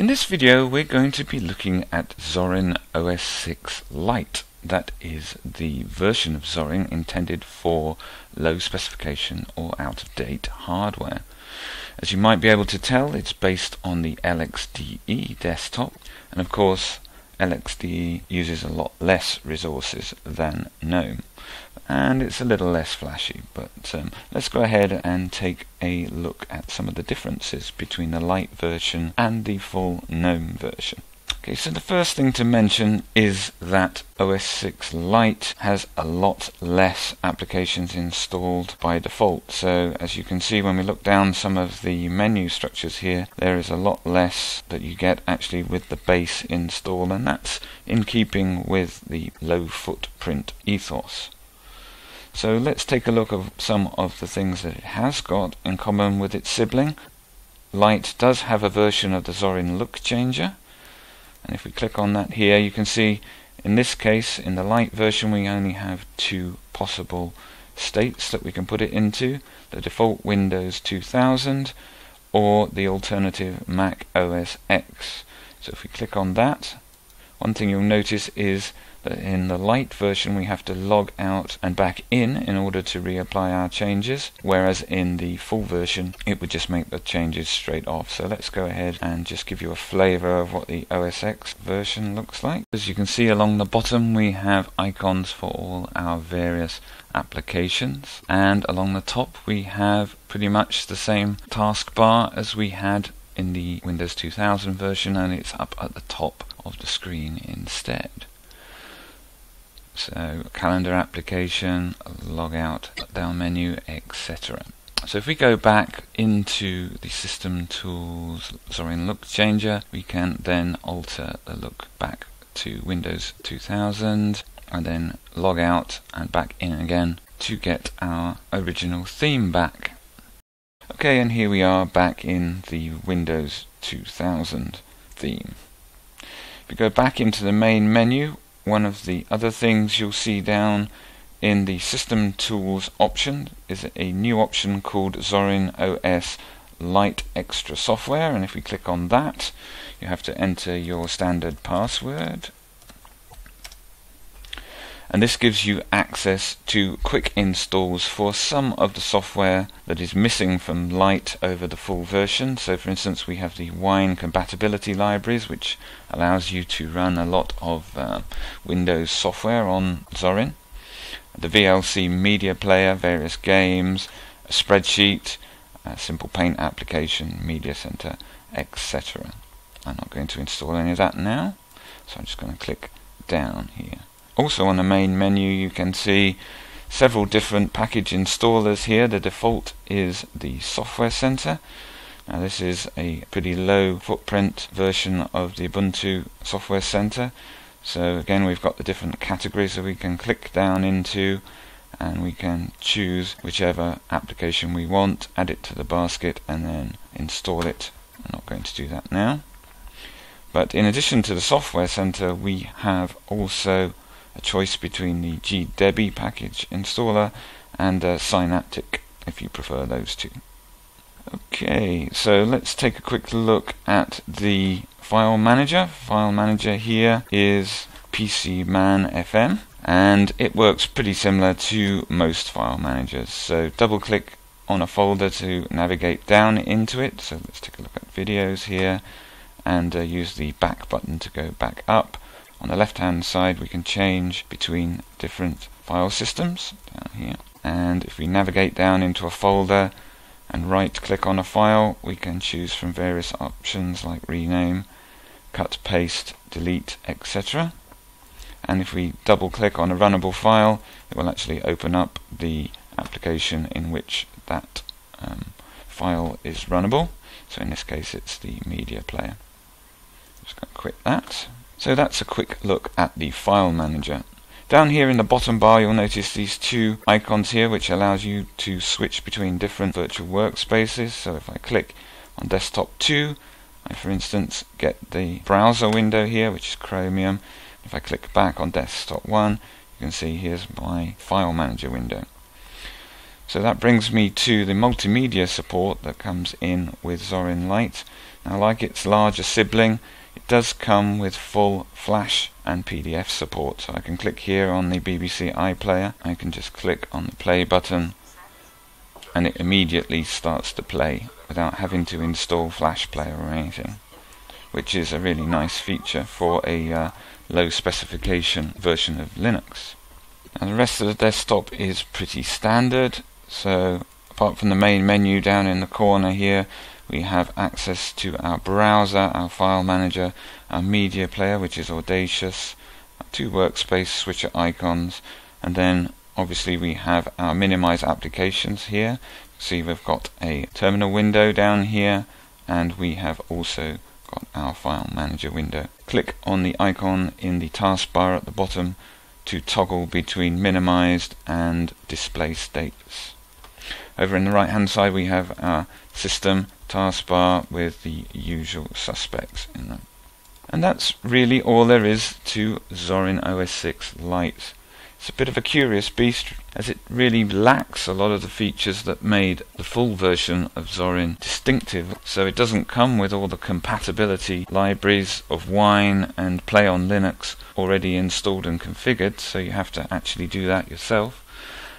In this video we're going to be looking at Zorin OS 6 Lite. That is the version of Zorin intended for low specification or out-of-date hardware. As you might be able to tell, it's based on the LXDE desktop, and of course LXDE uses a lot less resources than GNOME, and it's a little less flashy, but let's go ahead and take a look at some of the differences between the Lite version and the full GNOME version. Okay, so the first thing to mention is that OS 6 Lite has a lot less applications installed by default. So as you can see, when we look down some of the menu structures here, there is a lot less that you get actually with the base install, and that's in keeping with the low footprint ethos. So let's take a look at some of the things that it has got in common with its sibling. Lite does have a version of the Zorin Look Changer. And if we click on that here, you can see in this case, in the Lite version, we only have two possible states that we can put it into: the default Windows 2000 or the alternative Mac OS X. So if we click on that, one thing you'll notice is that in the Lite version we have to log out and back in order to reapply our changes, whereas in the full version it would just make the changes straight off. So let's go ahead and just give you a flavour of what the OS X version looks like. As you can see along the bottom, we have icons for all our various applications, and along the top we have pretty much the same taskbar as we had in the Windows 2000 version, and it's up at the top of the screen instead. So calendar application, log out, down menu, etc. So if we go back into the System Tools Zorin Look Changer, we can then alter the look back to Windows 2000 and then log out and back in again to get our original theme back. Okay, and here we are back in the Windows 2000 theme. If we go back into the main menu, one of the other things you'll see down in the System Tools option is a new option called Zorin OS Lite Extra Software, and if we click on that, you have to enter your standard password, and this gives you access to quick installs for some of the software that is missing from Lite over the full version. So for instance, we have the Wine compatibility libraries, which allows you to run a lot of Windows software on Zorin, the VLC media player, various games, a spreadsheet, a simple paint application, media center, etc. I'm not going to install any of that now, so I'm just going to click down here. Also on the main menu you can see several different package installers here. The default is the Software Center. Now this is a pretty low footprint version of the Ubuntu Software Center. So again, we've got the different categories that we can click down into, and we can choose whichever application we want, add it to the basket and then install it. I'm not going to do that now. But in addition to the Software Center, we have also a choice between the GDebi package installer and Synaptic, if you prefer those two. Okay, so let's take a quick look at the file manager. File manager here is PCManFM, and it works pretty similar to most file managers. So double click on a folder to navigate down into it. So let's take a look at videos here, and use the back button to go back up. On the left hand side we can change between different file systems down here, and if we navigate down into a folder and right click on a file, we can choose from various options like rename, cut, paste, delete, etc. And if we double click on a runnable file, it will actually open up the application in which that file is runnable. So in this case it's the media player. I'm just going to quit that. So that's a quick look at the file manager. Down here in the bottom bar you'll notice these two icons here, which allows you to switch between different virtual workspaces. So if I click on desktop 2, I for instance get the browser window here, which is Chromium. If I click back on desktop 1, you can see here's my file manager window. So that brings me to the multimedia support that comes in with Zorin Lite. Now, like its larger sibling, it does come with full Flash and PDF support. So I can click here on the BBC iPlayer. I can just click on the play button and it immediately starts to play without having to install Flash Player or anything, which is a really nice feature for a low specification version of Linux. And the rest of the desktop is pretty standard. So apart from the main menu down in the corner here, we have access to our browser, our file manager, our media player, which is Audacious, two workspace switcher icons, and then obviously we have our minimize applications here. See, we've got a terminal window down here, and we have also got our file manager window. Click on the icon in the taskbar at the bottom to toggle between minimized and display status. Over in the right hand side we have our system taskbar with the usual suspects in them. And that's really all there is to Zorin OS 6 Lite. It's a bit of a curious beast, as it really lacks a lot of the features that made the full version of Zorin distinctive. So it doesn't come with all the compatibility libraries of Wine and PlayOnLinux already installed and configured, so you have to actually do that yourself.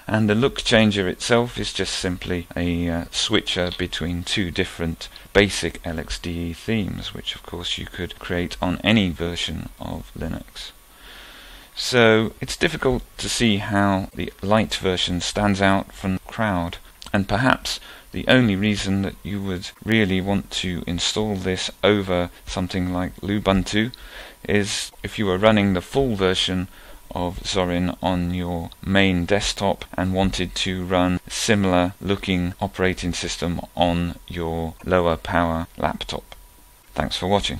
And the look changer itself is just simply a switcher between two different basic LXDE themes, which of course you could create on any version of Linux. So it's difficult to see how the Lite version stands out from the crowd, and perhaps the only reason that you would really want to install this over something like Lubuntu is if you were running the full version of Zorin on your main desktop and wanted to run a similar looking operating system on your lower power laptop. Thanks for watching.